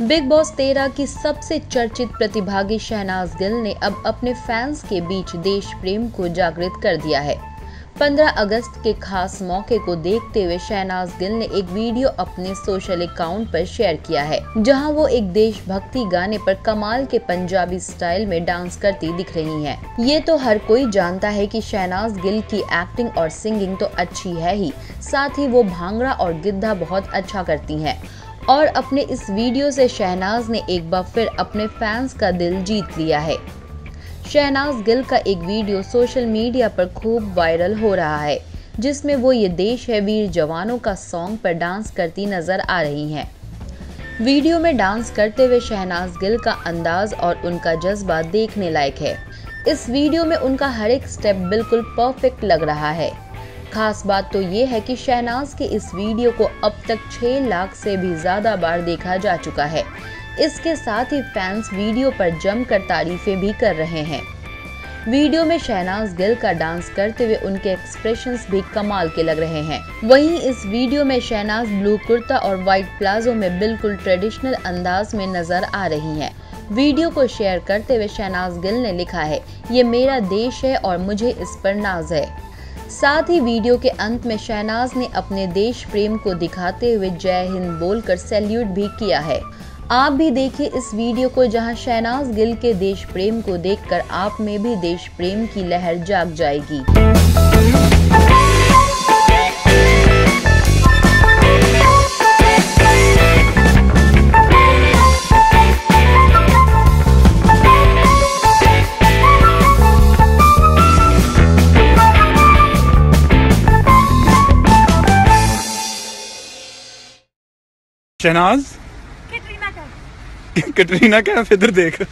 Big boss 13 की सबसे चर्चित प्रतिभागी शहनाज़ गिल ने अब अपने फैंस के बीच देश प्रेम को जागृत कर दिया है। 15 अगस्त के खास मौके को देखते हुए शहनाज़ गिल ने एक वीडियो अपने सोशल अकाउंट पर शेयर किया है, जहां वो एक देशभक्ति गाने पर कमाल के पंजाबी स्टाइल में डांस करती दिख रही हैं। ये तो हर कोई जानता है कि शहनाज़ गिल की एक्टिंग और सिंगिंग तो अच्छी है ही, साथ ही वो भांगड़ा और गिद्धा बहुत अच्छा करती हैं। और अपने इस वीडियो से शहनाज़ ने एक बार फिर अपने फैंस का दिल जीत लिया है। शहनाज़ गिल का एक वीडियो सोशल मीडिया पर खूब वायरल हो रहा है, जिसमें वो ये देश है वीर जवानों का सॉन्ग पर डांस करती नजर आ रही हैं। वीडियो में डांस करते हुए शहनाज़ गिल का अंदाज और उनका जज्बा देखने लायक है। इस वीडियो में उनका हर एक स्टेप बिल्कुल परफेक्ट लग रहा है। खास बात तो ये है कि शहनाज़ के इस वीडियो को अब तक 6 लाख से भी ज़्यादा बार देखा जा चुका है। इसके साथ ही फैंस वीडियो पर जमकर तारीफें भी कर रहे हैं। वीडियो में शहनाज़ गिल का डांस करते हुए उनके एक्सप्रेशंस भी कमाल के लग रहे हैं। वहीं इस वीडियो में शहनाज़ ब्लू कुर्ता और वाइट प्लाजो में बिल्कुल ट्रेडिशनल अंदाज में नजर आ रही हैं। वीडियो को शेयर करते हुए शहनाज़ गिल ने लिखा है, ये मेरा देश है और मुझे इस पर नाज है। साथ ही वीडियो के अंत में शहनाज़ ने अपने देश प्रेम को दिखाते हुए जय हिंद बोलकर सैल्यूट भी किया है। आप भी देखिए इस वीडियो को, जहां शहनाज़ गिल के देश प्रेम को देखकर आप में भी देश प्रेम की लहर जाग जाएगी। शहनाज कैटरीना कैफ इधर देख।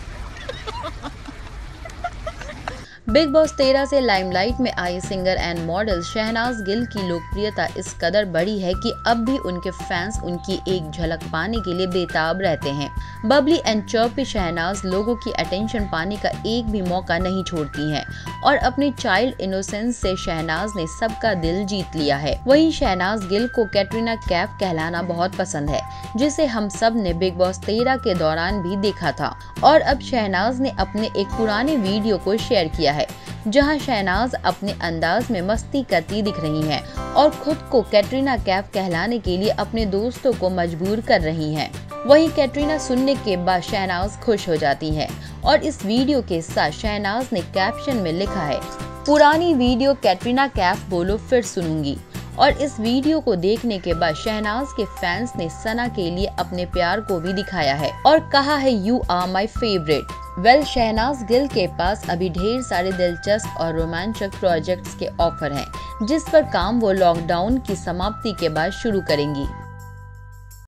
बिग बॉस 13 से लाइमलाइट में आई singer and model Shehnaaz Gill की लोकप्रियता इस कदर बढ़ी है कि अब भी उनके फैंस उनकी एक झलक पाने के लिए बेताब रहते हैं। बबली एंड चर्पी शहनाज लोगों की अटेंशन पाने का एक भी मौका नहीं छोड़ती हैं और अपने चाइल्ड इनोसेंस से शहनाज ने सबका दिल जीत लिया है। वहीं शहनाज गिल को कैटरीना कैफ कहलाना बहुत पसंद है, जिसे हम सब ने बिग बॉस 13 के दौरान भी देखा था। और अब शहनाज ने अपने एक पुराने वीडियो को शेयर किया है, जहां शहनाज अपने अंदाज में मस्ती करती दिख रही हैं और खुद को कैटरीना कैफ कहलाने के लिए अपने दोस्तों को मजबूर कर रही हैं। वहीं कैटरीना सुनने के बाद शहनाज खुश हो जाती है और इस वीडियो के साथ शहनाज ने कैप्शन में लिखा है, पुरानी वीडियो कैटरीना कैफ बोलो फिर सुनूंगी। और इस वीडियो को देखने के बाद शहनाज के फैंस ने सना के लिए अपने प्यार को भी दिखाया है और कहा है, you are my favourite. Well, Shehnaaz Gill के पास अभी ढेर सारे दिलचस्प और रोमांचक प्रोजेक्ट्स के ऑफर हैं, जिस पर काम वो लॉकडाउन की समाप्ति के बाद शुरू करेंगी।